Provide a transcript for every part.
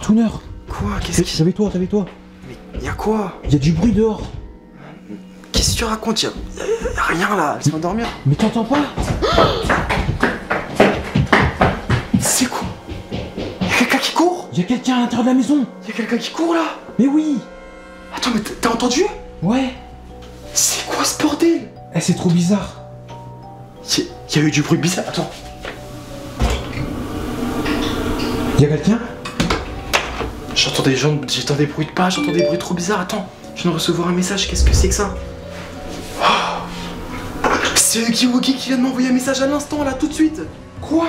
Twinner. Quoi? Qu'est-ce que... Avec toi, avec toi. Mais y'a quoi? Y'a du bruit dehors. Qu'est-ce que tu racontes? Y'a rien là, laisse-moi dormir. Mais t'entends pas? C'est quoi? Y'a quelqu'un qui court? Y'a quelqu'un à l'intérieur de la maison. Y'a quelqu'un qui court là? Mais oui. Attends, mais t'as entendu? Ouais. C'est quoi ce bordel? Eh, c'est trop bizarre. Y'a eu du bruit bizarre, attends. Y'a quelqu'un? J'entends des gens, j'entends des bruits de pas, j'entends des bruits trop bizarres, attends. Je viens de recevoir un message, qu'est-ce que c'est que ça? Oh, c'est Huggy Wuggy qui vient de m'envoyer un message à l'instant, là, tout de suite. Quoi?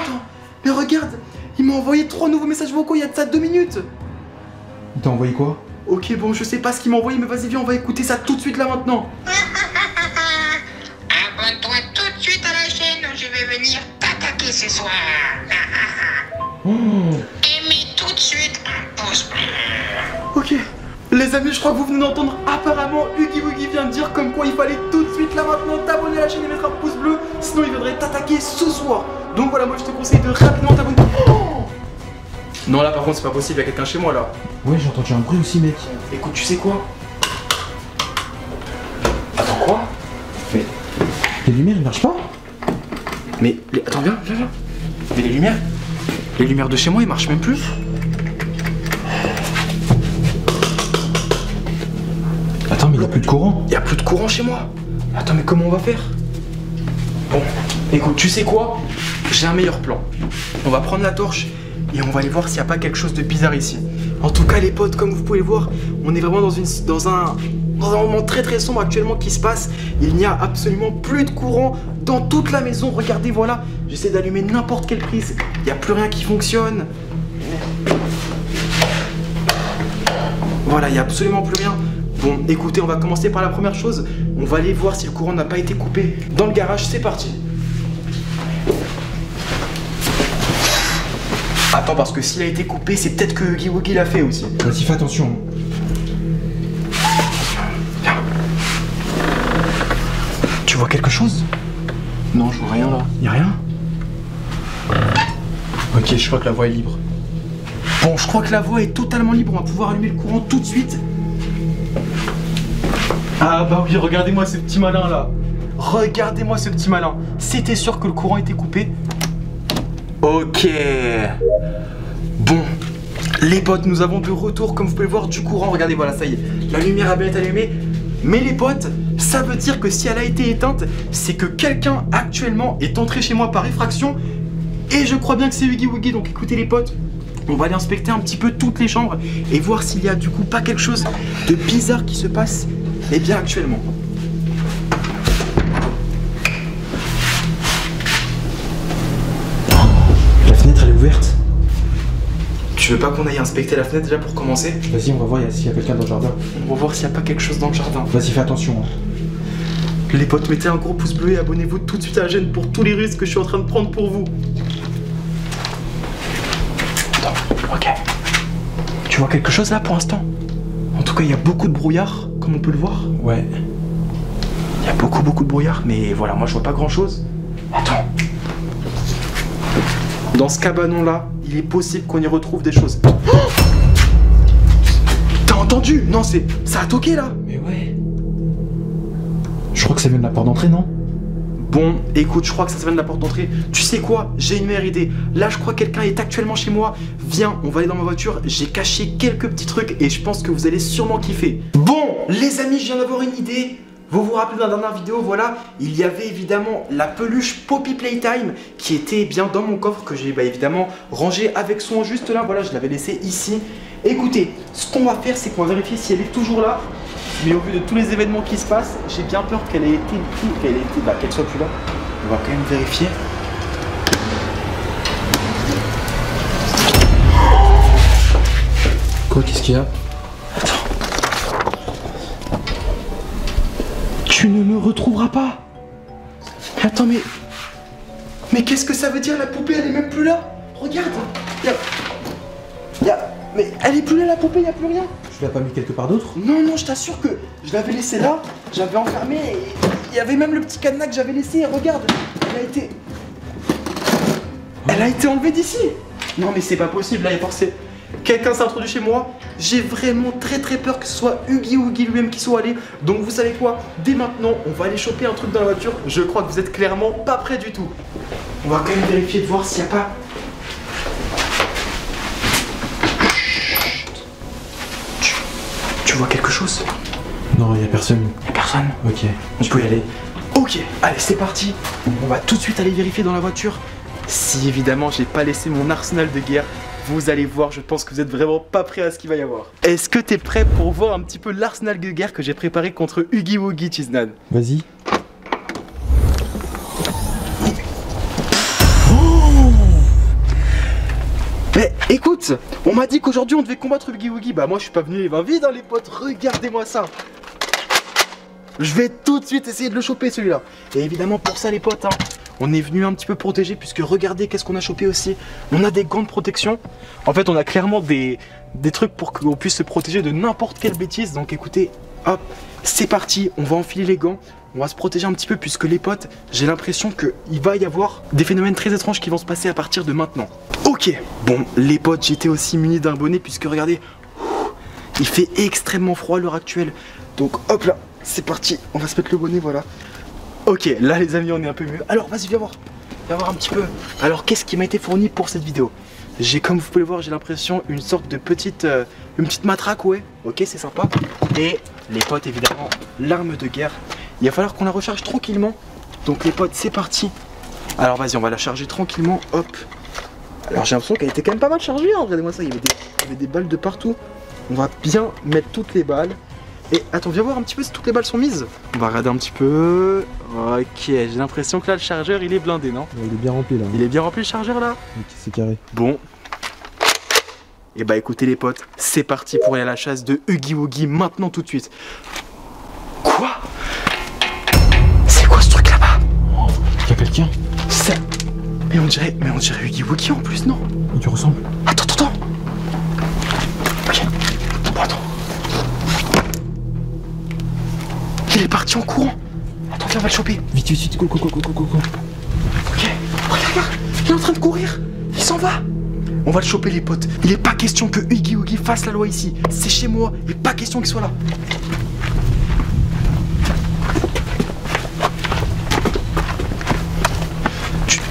Mais regarde, il m'a envoyé 3 nouveaux messages vocaux il y a de ça 2 minutes. Il t'a envoyé quoi? Ok, bon, je sais pas ce qu'il m'a envoyé, mais vas-y, viens, on va écouter ça tout de suite, là, maintenant. Abonne-toi tout de suite à la chaîne, je vais venir t'attaquer ce soir. Aimez tout de suite un pouce bleu. Ok. Les amis, je crois que vous venez d'entendre, apparemment, Huggy Wuggy vient de dire comme quoi il fallait tout de suite là maintenant t'abonner à la chaîne et mettre un pouce bleu, sinon il viendrait t'attaquer ce soir. Donc voilà, moi je te conseille de rapidement t'abonner. Oh non, là par contre c'est pas possible, il y a quelqu'un chez moi là. Ouais, j'ai entendu un bruit aussi, mec. Écoute, tu sais quoi? Attends, quoi? Mais les lumières, elles marchent pas? Mais les... attends, viens. Mais les lumières de chez moi, elles marchent même plus. Attends, mais il n'y a plus de courant. Il n'y a plus de courant chez moi. Attends, mais comment on va faire? Bon, écoute, tu sais quoi? J'ai un meilleur plan. On va prendre la torche et on va aller voir s'il n'y a pas quelque chose de bizarre ici. En tout cas, les potes, comme vous pouvez le voir, on est vraiment dans un moment très très sombre actuellement qui se passe. Il n'y a absolument plus de courant dans toute la maison. Regardez, voilà, j'essaie d'allumer n'importe quelle prise. Il n'y a plus rien qui fonctionne. Voilà, il n'y a absolument plus rien. Bon, écoutez, on va commencer par la première chose. On va aller voir si le courant n'a pas été coupé dans le garage. C'est parti. Attends, parce que s'il a été coupé, c'est peut-être que Huggy Wuggy l'a fait aussi. Vas-y, fais attention. Viens. Tu vois quelque chose? Non, je vois rien là. Y'a rien? Ok, je crois que la voie est libre. Bon, je crois que la voie est totalement libre. On va pouvoir allumer le courant tout de suite. Ah bah oui, regardez-moi ce petit malin là. Regardez-moi ce petit malin. C'était sûr que le courant était coupé. Ok. Bon, les potes, nous avons de retour, comme vous pouvez le voir, du courant. Regardez, voilà, ça y est. La lumière a bien été allumée. Mais les potes, ça veut dire que si elle a été éteinte, c'est que quelqu'un actuellement est entré chez moi par effraction. Et je crois bien que c'est Huggy Wuggy. Donc écoutez les potes, on va aller inspecter un petit peu toutes les chambres et voir s'il y a du coup pas quelque chose de bizarre qui se passe. Et bien actuellement. La fenêtre elle est ouverte. Tu veux pas qu'on aille inspecter la fenêtre déjà pour commencer? Vas-y, on va voir s'il y a quelqu'un dans le jardin. On va voir s'il n'y a pas quelque chose dans le jardin. Vas-y, fais attention. Les potes, mettez un gros pouce bleu et abonnez-vous tout de suite à la chaîne pour tous les risques que je suis en train de prendre pour vous. Attends, ok. Tu vois quelque chose là pour l'instant? En tout cas, il y a beaucoup de brouillard. On peut le voir. Ouais. Il y a beaucoup de brouillard, mais voilà, moi je vois pas grand chose. Attends. Dans ce cabanon là, il est possible qu'on y retrouve des choses. Oh, t'as entendu? Non, c'est... ça a toqué là. Mais ouais. Je crois que ça vient de la porte d'entrée, non? Bon, écoute, je crois que ça vient de la porte d'entrée. Tu sais quoi? J'ai une meilleure idée. Là, je crois que quelqu'un est actuellement chez moi. Viens, on va aller dans ma voiture. J'ai caché quelques petits trucs et je pense que vous allez sûrement kiffer. Bon, les amis, je viens d'avoir une idée. Vous vous rappelez dans la dernière vidéo, voilà, il y avait évidemment la peluche Poppy Playtime qui était bien dans mon coffre que j'ai évidemment rangé avec soin juste là. Voilà, je l'avais laissée ici. Écoutez, ce qu'on va faire, c'est qu'on va vérifier si elle est toujours là. Mais au vu de tous les événements qui se passent, j'ai bien peur qu'elle ait été plus, qu'elle soit plus là. On va quand même vérifier. Quoi, qu'est-ce qu'il y a? Attends. Tu ne me retrouveras pas. Attends, mais... mais qu'est-ce que ça veut dire? La poupée, elle est même plus là. Regarde. Mais elle est plus là, la poupée, il n'y a plus rien. Tu l'as pas mis quelque part d'autre? Non, non, je t'assure que je l'avais laissé là, j'avais enfermé, et il y avait même le petit cadenas que j'avais laissé, et regarde, elle a été... elle a été enlevée d'ici. Non mais c'est pas possible, là, il y a forcément... Quelqu'un s'est introduit chez moi. J'ai vraiment très peur que ce soit Huggy Wuggy lui-même qui soit allé. Donc vous savez quoi? Dès maintenant, on va aller choper un truc dans la voiture. Je crois que vous êtes clairement pas prêts du tout. On va quand même vérifier de voir s'il n'y a pas... Tu vois quelque chose? Non, il n'y a personne. Il n'y a personne? Ok. On peut y aller. Ok, allez, c'est parti. On va tout de suite aller vérifier dans la voiture. Si évidemment j'ai pas laissé mon arsenal de guerre, vous allez voir, je pense que vous êtes vraiment pas prêt à ce qu'il va y avoir. Est-ce que t'es prêt pour voir un petit peu l'arsenal de guerre que j'ai préparé contre Huggy Wuggy, Chiznan? Vas-y. Mais écoute, on m'a dit qu'aujourd'hui on devait combattre Huggy Wuggy. Bah moi je suis pas venu les mains vides, hein, les potes, regardez-moi ça. Je vais tout de suite essayer de le choper celui-là. Et évidemment pour ça les potes, hein, on est venu un petit peu protégé, puisque regardez qu'est-ce qu'on a chopé aussi. On a des gants de protection. En fait on a clairement des trucs pour qu'on puisse se protéger de n'importe quelle bêtise. Donc écoutez, hop, c'est parti, on va enfiler les gants. On va se protéger un petit peu puisque les potes, j'ai l'impression qu'il va y avoir des phénomènes très étranges qui vont se passer à partir de maintenant. Ok, bon les potes, j'étais aussi muni d'un bonnet puisque regardez, il fait extrêmement froid à l'heure actuelle. Donc hop là, c'est parti, on va se mettre le bonnet, voilà. Ok, là les amis, on est un peu mieux. Alors vas-y, viens voir un petit peu. Alors qu'est-ce qui m'a été fourni pour cette vidéo? J'ai, comme vous pouvez le voir, j'ai l'impression une sorte de petite, une petite matraque, ouais. Ok, c'est sympa. Et les potes, évidemment, l'arme de guerre. Il va falloir qu'on la recharge tranquillement. Donc les potes, c'est parti. Alors vas-y, on va la charger tranquillement, hop. Alors j'ai l'impression qu'elle était quand même pas mal chargée, hein. Regardez-moi ça, il y avait des balles de partout. On va bien mettre toutes les balles. Et attends, viens voir un petit peu si toutes les balles sont mises. On va regarder un petit peu. Ok, j'ai l'impression que là le chargeur il est blindé, non? Il est bien rempli là. Il est bien rempli le chargeur là? Ok, c'est carré. Bon. Et bah écoutez les potes, c'est parti pour aller à la chasse de Huggy Wuggy maintenant tout de suite. Quoi? C'est quoi ce truc là-bas? Oh, il y a quelqu'un. C'est... Mais on dirait Huggy Wuggy en plus, non? Il te ressemble. Attends. Ok. Bon, attends. Il est parti en courant. Attends, viens, on va le choper. Vite, go. Ok, regarde, il est en train de courir. Il s'en va. On va le choper les potes. Il est pas question que Huggy Wuggy fasse la loi ici. C'est chez moi, il est pas question qu'il soit là.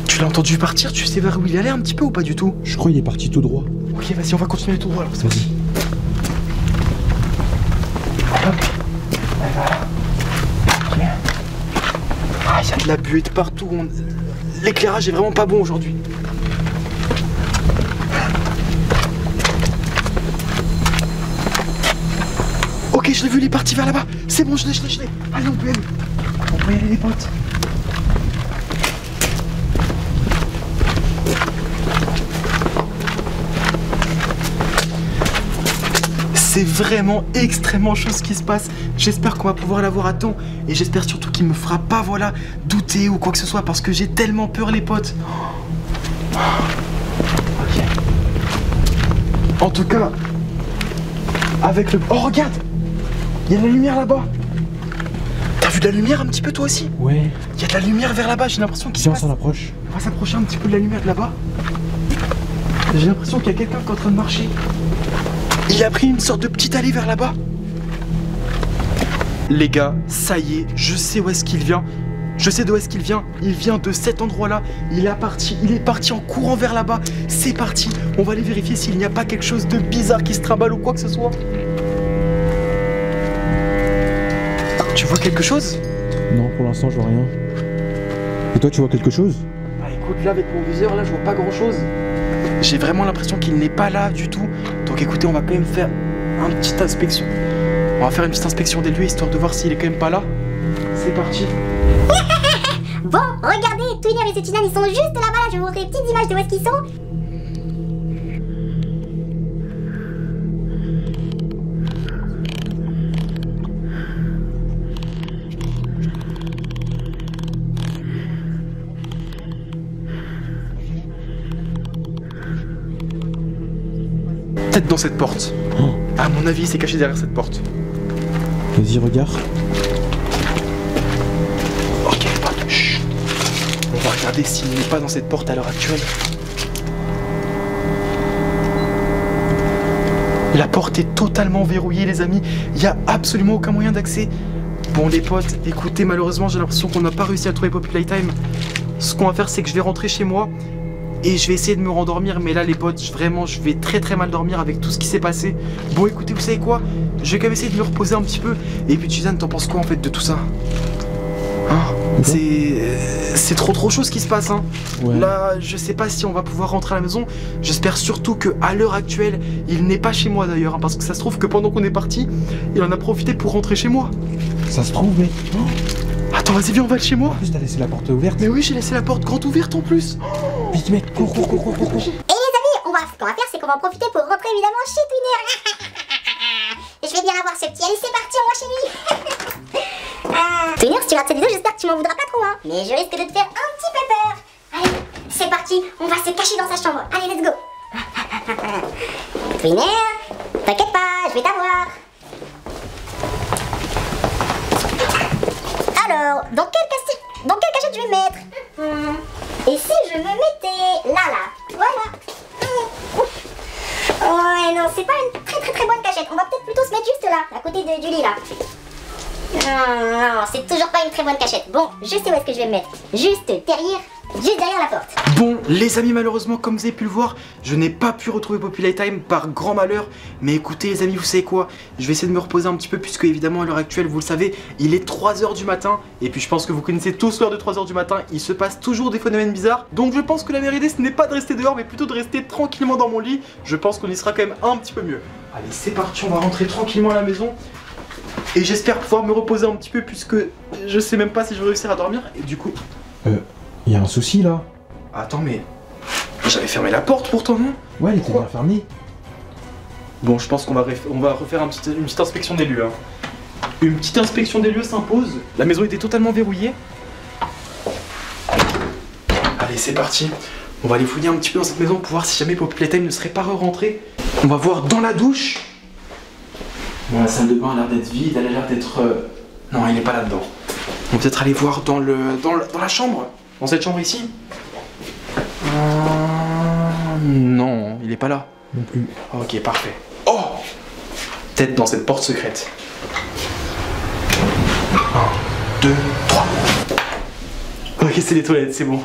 Tu l'as entendu partir? Tu sais vers où il allait un petit peu ou pas du tout? Je crois qu'il est parti tout droit. Ok, vas-y, on va continuer tout droit alors. Vas-y. Il y a de la buée de partout, l'éclairage est vraiment pas bon aujourd'hui. Ok, je l'ai vu, il est parti vers là-bas. C'est bon, je l'ai. Allez, on peut y aller les potes. C'est vraiment extrêmement chaud ce qui se passe. J'espère qu'on va pouvoir l'avoir à temps. Et j'espère surtout qu'il me fera pas, voilà, douter ou quoi que ce soit. Parce que j'ai tellement peur les potes. Ok. En tout cas, avec le... Oh regarde, il y a de la lumière là-bas. T'as vu de la lumière un petit peu toi aussi? Ouais. Il y a de la lumière vers là-bas, j'ai l'impression qu'il se passe... On s'en approche. On va s'approcher un petit peu de la lumière de là-bas. J'ai l'impression qu'il y a quelqu'un qui est en train de marcher. Il a pris une sorte de petite allée vers là-bas. Les gars, ça y est, je sais où est-ce qu'il vient. Je sais d'où est-ce qu'il vient. Il vient de cet endroit-là. Il est parti en courant vers là-bas. C'est parti, on va aller vérifier s'il n'y a pas quelque chose de bizarre qui se trimballe ou quoi que ce soit. Tu vois quelque chose? Non, pour l'instant, je vois rien. Et toi, tu vois quelque chose? Bah écoute, là, avec mon viseur, là, je vois pas grand-chose. J'ai vraiment l'impression qu'il n'est pas là du tout. Donc écoutez, on va quand même faire une petite inspection. On va faire une petite inspection des lieux, histoire de voir s'il est quand même pas là. C'est parti. Bon, regardez, Twinner et Cetinan, ils sont juste là-bas, là. Je vais vous montrer des petites images de où est-ce qu'ils sont. Peut-être dans cette porte. Oh. À mon avis, c'est caché derrière cette porte. Vas-y, regarde. Ok, chut. On va regarder s'il n'est pas dans cette porte à l'heure actuelle. La porte est totalement verrouillée, les amis. Il n'y a absolument aucun moyen d'accès. Bon, les potes, écoutez, malheureusement, j'ai l'impression qu'on n'a pas réussi à trouver Poppy Playtime. Ce qu'on va faire, c'est que je vais rentrer chez moi et je vais essayer de me rendormir. Mais là, les potes, vraiment, je vais très mal dormir avec tout ce qui s'est passé. Bon, écoutez, vous savez quoi? Je vais quand même essayer de me reposer un petit peu. Et puis, Suzanne, t'en penses quoi, en fait, de tout ça? Hein? C'est trop chose qui se passe, hein. Ouais. Là, je sais pas si on va pouvoir rentrer à la maison. J'espère surtout que à l'heure actuelle, il n'est pas chez moi d'ailleurs, hein, parce que ça se trouve que pendant qu'on est parti, il en a profité pour rentrer chez moi. Ça se trouve, mais... Oh. Attends, vas-y, viens, on va de chez moi. En plus, t'as laissé la porte ouverte. Mais oui, j'ai laissé la porte grande ouverte en plus. Oh. Vite, mec, cours. Et les amis, ce qu'on va faire, c'est qu'on va en profiter pour rentrer évidemment chez Twinner. Je vais bien avoir ce petit. Allez, c'est parti, on va chez lui. Twinner, si tu regardes cette vidéo, j'espère que tu m'en voudras pas trop, hein. Mais je risque de te faire un petit peu peur. Allez, c'est parti, on va se cacher dans sa chambre. Allez, let's go. Twinner, t'inquiète pas, je vais t'avoir. Alors, dans quel cachet tu veux me mettre? Et si je me mettais là? Voilà. Ouais, non, c'est pas une très bonne cachette. On va peut-être plutôt se mettre juste là, à côté du lit, là. Non, c'est toujours pas une très bonne cachette. Bon, je sais où est-ce que je vais me mettre. Juste derrière la porte. Bon, les amis, malheureusement, comme vous avez pu le voir, je n'ai pas pu retrouver Poppy Playtime par grand malheur. Mais écoutez, les amis, vous savez quoi? Je vais essayer de me reposer un petit peu, puisque évidemment, à l'heure actuelle, vous le savez, il est 3 h du matin. Et puis, je pense que vous connaissez tous l'heure de 3 h du matin. Il se passe toujours des phénomènes bizarres. Donc, je pense que la vérité, ce n'est pas de rester dehors, mais plutôt de rester tranquillement dans mon lit. Je pense qu'on y sera quand même un petit peu mieux. Allez, c'est parti, on va rentrer tranquillement à la maison. Et j'espère pouvoir me reposer un petit peu, puisque je sais même pas si je vais réussir à dormir. Et du coup... il y a un souci là. Attends, mais... J'avais fermé la porte pourtant, non? Ouais, elle était bien fermée. Bon, je pense qu'on va refaire une petite inspection des lieux, hein. Une petite inspection des lieux s'impose. La maison était totalement verrouillée. Allez, c'est parti. On va aller fouiller un petit peu dans cette maison pour voir si jamais Poppy Playtime ne serait pas re-rentré. On va voir dans la douche. Bon, la salle de bain a l'air d'être vide, elle a l'air d'être... Non, il n'est pas là-dedans. On va peut-être aller voir dans la chambre. Dans cette chambre ici. Non, il n'est pas là. Non plus. Ok, parfait. Oh, peut-être dans cette porte secrète. 1, 2, 3. Ok, c'est les toilettes, c'est bon.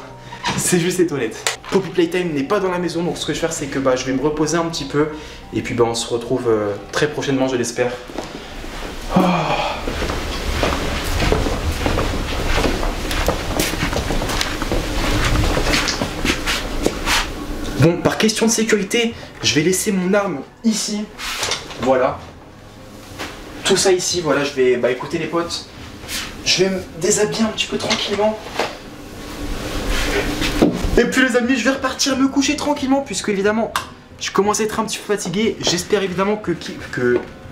C'est juste les toilettes. Poppy Playtime n'est pas dans la maison, donc ce que je vais faire, c'est que je vais me reposer un petit peu. Et puis on se retrouve très prochainement, je l'espère. Oh. Bon, par question de sécurité, je vais laisser mon arme ici. Voilà. Tout ça ici, voilà, je vais... écoutez les potes, je vais me déshabiller un petit peu tranquillement. Et puis les amis, je vais repartir me coucher tranquillement, puisque évidemment, je commence à être un petit peu fatigué. J'espère évidemment que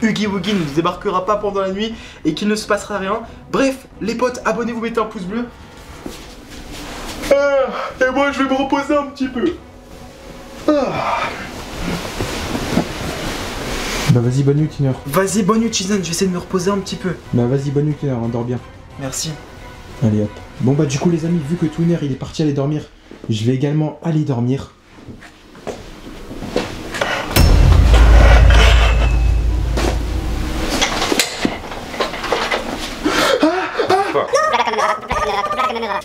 Huggy Wuggy ne débarquera pas pendant la nuit et qu'il ne se passera rien. Bref, les potes, abonnez-vous, mettez un pouce bleu. Et moi, je vais me reposer un petit peu. Bah vas-y, bonne nuit, Twinner. Vas-y, bonne nuit, Twinner, je vais essayer de me reposer un petit peu. Bah vas-y, bonne nuit, Twinner, on dort bien. Merci. Allez hop. Bon bah du coup les amis, vu que Twinner il est parti aller dormir, je vais également aller dormir.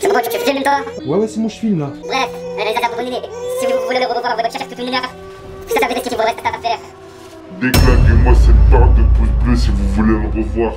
Tu filmes toi? Ouais c'est bon, je filme là. Bref, les gars, pour une idée. Si vous voulez le revoir, vous pouvez chercher toute une lumière. Ça veut dire qu'il vous reste à faire. Déclarez-moi cette barre de pouce bleu si vous voulez le revoir.